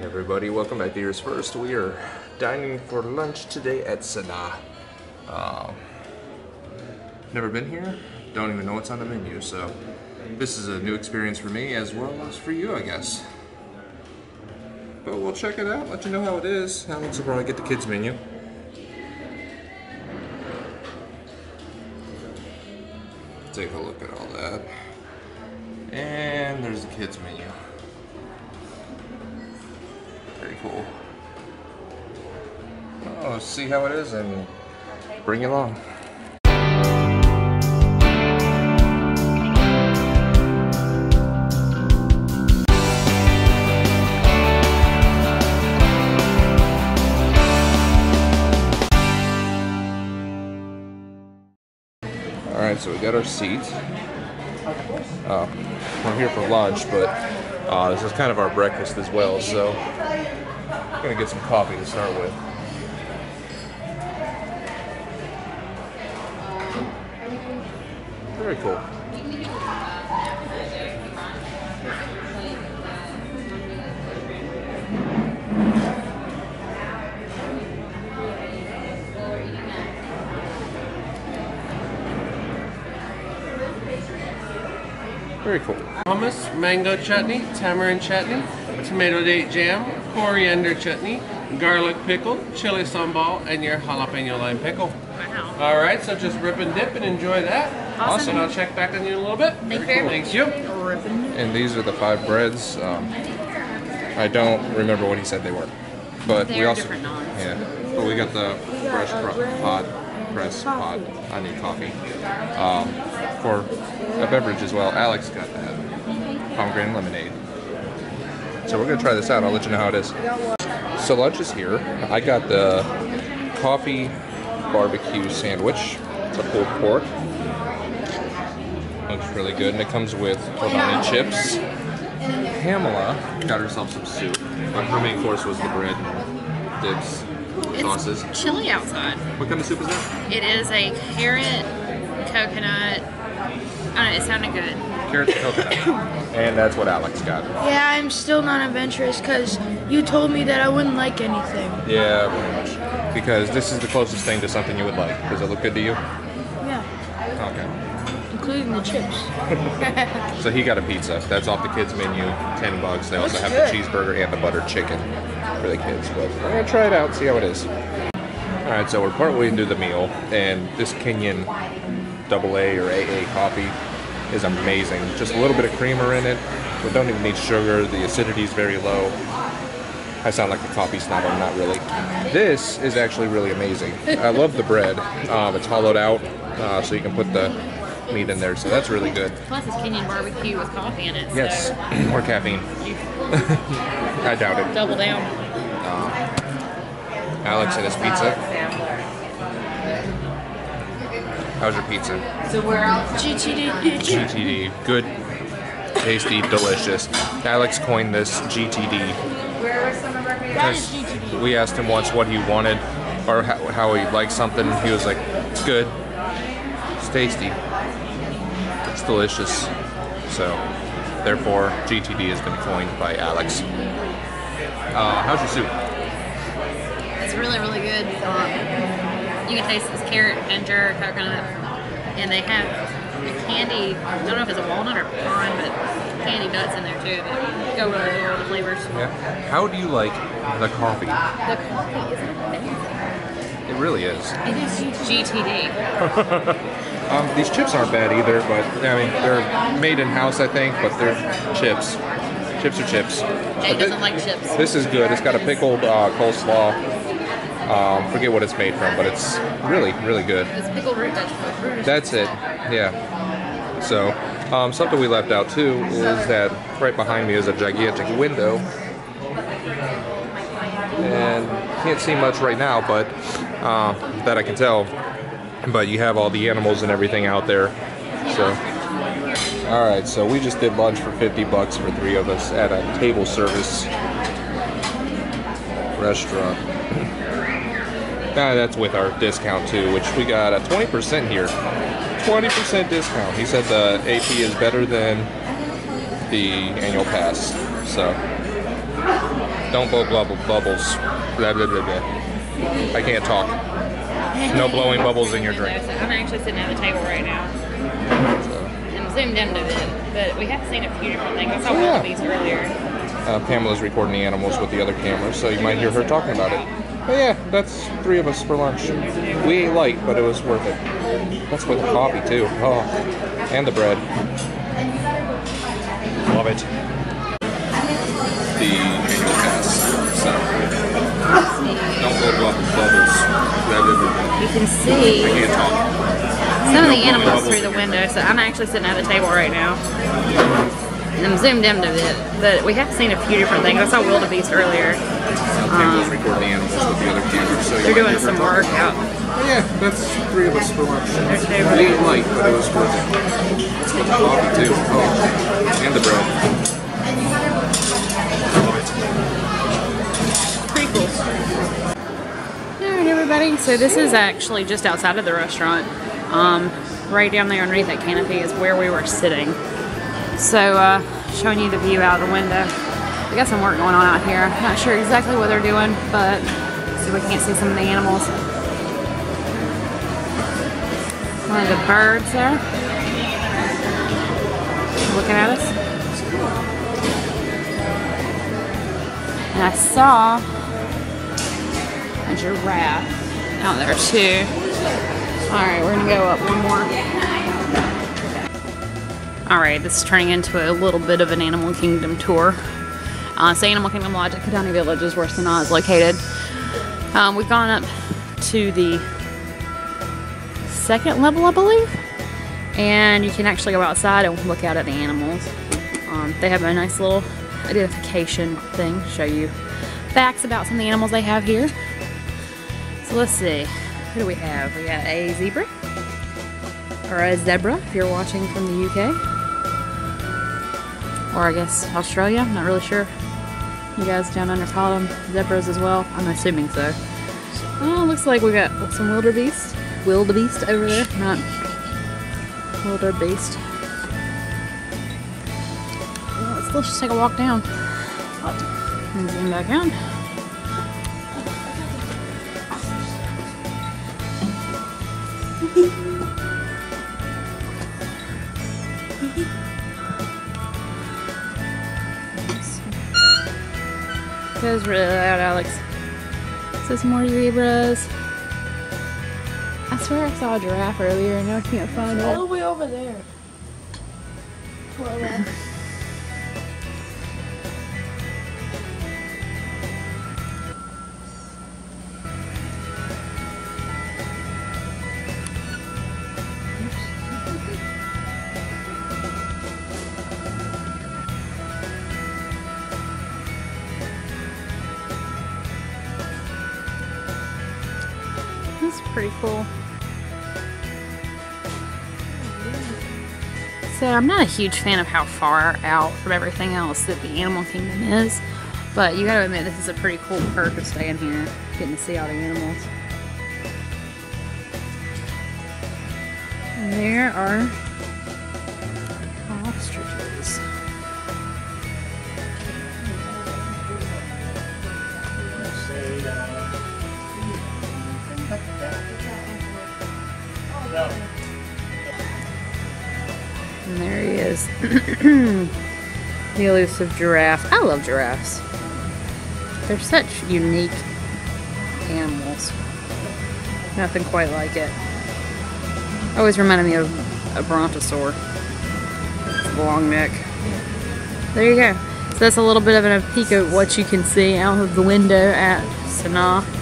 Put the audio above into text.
Hey everybody, welcome back to EarsFirst. We are dining for lunch today at Sanaa. Never been here, don't even know what's on the menu, so this is a new experience for me as well as for you, I guess. But we'll check it out, let you know how it is. I also probably get the kids menu. Take a look at all that. And there's the kids menu. Very cool. Oh, see how it is and bring it along. Alright, so we got our seat. We're here for lunch, but this is kind of our breakfast as well, so I'm gonna get some coffee to start with. Very cool. Very cool. Hummus, mango chutney, tamarind chutney, tomato date jam, coriander chutney, garlic pickle, chili sambal, and your jalapeno lime pickle. Wow. Alright, so just rip and dip and enjoy that. Awesome. And I'll check back on you in a little bit. Thank you. And these are the 5 breads. I don't remember what he said they were. But they but we got the fresh pressed pot onion coffee for a beverage as well. Alex got that pomegranate lemonade. So we're gonna try this out. I'll let you know how it is. So lunch is here. I got the coffee barbecue sandwich. It's a pulled pork. Looks really good, and it comes with Kidani chips. Pamela got herself some soup. Her main course was the bread, dips, sauces. It's chilly outside. What kind of soup is that? It is a carrot, coconut. I don't know, it sounded good. Carrots and coconut. And that's what Alex got. Yeah, I'm still not adventurous because you told me that I wouldn't like anything. Yeah, pretty much. Because this is the closest thing to something you would like. Does it look good to you? Yeah. Okay. Including the chips. So he got a pizza. That's off the kids' menu. $10. They also have the cheeseburger and the buttered chicken for the kids. But we're going to try it out, see how it is. Alright, so we're partway into the meal, and this Kenyan AA or AA coffee is amazing. Just a little bit of creamer in it. We don't even need sugar. The acidity is very low. I sound like a coffee snob. I'm not really. This is actually really amazing. I love the bread. It's hollowed out, so you can put the meat in there. So that's really good. Plus, it's Kenyan barbecue with coffee in it. Yes, so or caffeine. I doubt it. Double down. Alex and his pizza. How's your pizza? So we're out. GTD. Good, tasty, delicious. Alex coined this GTD. That is GTD. We asked him once what he wanted or how he liked something. He was like, it's good. It's tasty. It's delicious. So, therefore, GTD has been coined by Alex. How's your soup? It's really, really good. You can taste this carrot, ginger, coconut, and they have the candy, I don't know if it's a walnut or pecan, but candy nuts in there too, that go really well with the flavors. Yeah. How do you like the coffee? The coffee is amazing. It really is. It is GTD. These chips aren't bad either, but I mean, they're made in-house, I think, but they're chips. Chips are chips. Jay doesn't like chips. This is good. It's got a pickled coleslaw. Forget what it's made from, but it's really, really good. It's pickled root vegetables. That's it, yeah. So, something we left out too is that right behind me is a gigantic window. And can't see much right now, but that I can tell. But you have all the animals and everything out there. So, alright, so we just did lunch for $50 for 3 of us at a table service restaurant. That's with our discount too, which we got a 20% here. 20% discount. He said the AP is better than the annual pass, so Don't blow bubbles. Blah, blah, blah, blah. I can't talk. No blowing bubbles in your drink. I'm actually sitting at the table right now. I'm zoomed into it, but we have seen a few different things. I saw one of these earlier. Pamela's recording the animals with the other camera, so you might hear her talking about it. But yeah, that's three of us for lunch. We ate light, but it was worth it. That's with the coffee too. Oh, and the bread. Love it. The angel cast sound. Don't blow up the bubbles. You can see some of the animals through the window, so I'm actually sitting at a table right now. I'm zoomed in a bit, but we have seen a few different things. I saw wildebeest earlier. Pamela's recording the animals with the other camera, so they're doing some work out. Yeah, that's three of us for lunch. We ate light, but it was worth it. It's with the coffee too. Oh, and the bread. Prequels. Alright, everybody. So this is actually just outside of the restaurant. Right down there underneath that canopy is where we were sitting. So, showing you the view out of the window. We got some work going on out here. Not sure exactly what they're doing, but so we can't see some of the animals. One of the birds there. Looking at us. And I saw a giraffe out there too. Alright, we're gonna go up one more. Alright, this is turning into a little bit of an Animal Kingdom tour. So Animal Kingdom Lodge at Kidani Village is where Sanaa is located. We've gone up to the second level, I believe. And you can actually go outside and look out at the animals. They have a nice little identification thing to show you facts about some of the animals they have here. So let's see. Who do we have? We got a zebra. Or a zebra, if you're watching from the UK. Or I guess Australia, I'm not really sure. You guys down under call them zebras as well. I'm assuming so. Oh, looks like we got some wildebeest. Wildebeest over there, not wildebeest. Well, let's just take a walk down. And zoom back out. That was really loud, Alex. Says more zebras. I swear I saw a giraffe earlier and now I can't find it. All the way over there. To our left. Pretty cool. So I'm not a huge fan of how far out from everything else that the Animal Kingdom is, but you gotta admit this is a pretty cool perk of staying here, getting to see all the animals. And there are ostriches. And there he is. The elusive giraffe. I love giraffes. They're such unique animals. Nothing quite like it. Always reminded me of a brontosaur. The long neck. There you go. So that's a little bit of a peek of what you can see out of the window at Sanaa.